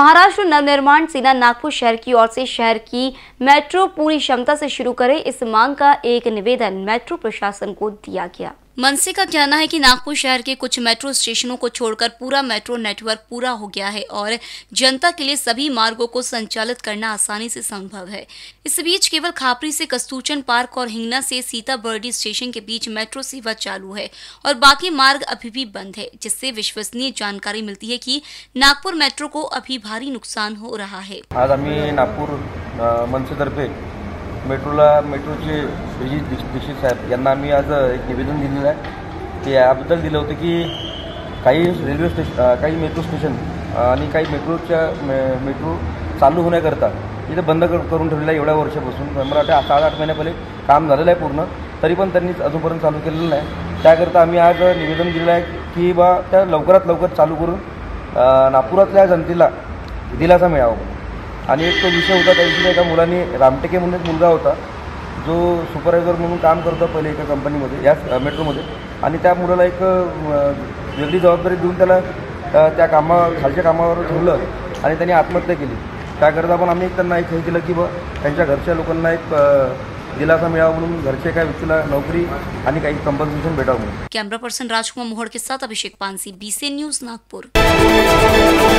महाराष्ट्र नवनिर्माण सेना नागपुर शहर की ओर से शहर की मेट्रो पूरी क्षमता से शुरू करे, इस मांग का एक निवेदन मेट्रो प्रशासन को दिया गया। मनसे का कहना है कि नागपुर शहर के कुछ मेट्रो स्टेशनों को छोड़कर पूरा मेट्रो नेटवर्क पूरा हो गया है और जनता के लिए सभी मार्गों को संचालित करना आसानी से संभव है। इस बीच केवल खापरी से कस्तूरचन पार्क और हिंगना से सीता बर्डी स्टेशन के बीच मेट्रो सेवा चालू है और बाकी मार्ग अभी भी बंद है, जिससे विश्वसनीय जानकारी मिलती है कि नागपुर मेट्रो को अभी भारी नुकसान हो रहा है। आज आम्ही नागपुर मनसेतर्फे मेट्रोचे दीक्षित साहेब यांना आम्ही आज एक निवेदन दिलेलं आहे। ते याबद्दल दिलं होतं की काही रेल्वे स्टेशन, काही मेट्रो स्टेशन आणि काही मेट्रो चालू होण्याकरता इथे बंद करून ठेवलेलं आहे एवढ्या वर्षापासून। मला वाटतं 7-8 महिने पहिले काम झालेलं आहे पूर्ण, तरी पण त्यांनी अजूनपर्यंत चालू केलेलं नाही। त्याकरता आम्ही आज निवेदन दिलेलं आहे की बा त्या लवकरात लवकर चालू करून नागपुरातल्या जनतेला दिलासा मिळावा। आणि एक तो विषय होता त्याविषयी एका मुलाने, रामटेके म्हणून एक मुलगा होता जो सुपरवायझर म्हणून काम करतो पहिले एका कंपनीमध्ये, याच मेट्रोमध्ये, आणि त्या मुलाला एक वेगळी जबाबदारी देऊन त्याला त्या खालच्या कामावर ठेवलं आणि त्यांनी आत्महत्या केली। त्याकरता पण आम्ही त्यांना एक हे केलं की बा त्यांच्या घरच्या लोकांना एक दिलासा मिळावा म्हणून घरचे काय व्यक्तीला नोकरी आणि काही कंपन्सेशन भेटावं। कॅमेरा पर्सन राजकुमार मोहड़ के साथ अभिषेक पानसी, BC News, नागपुर।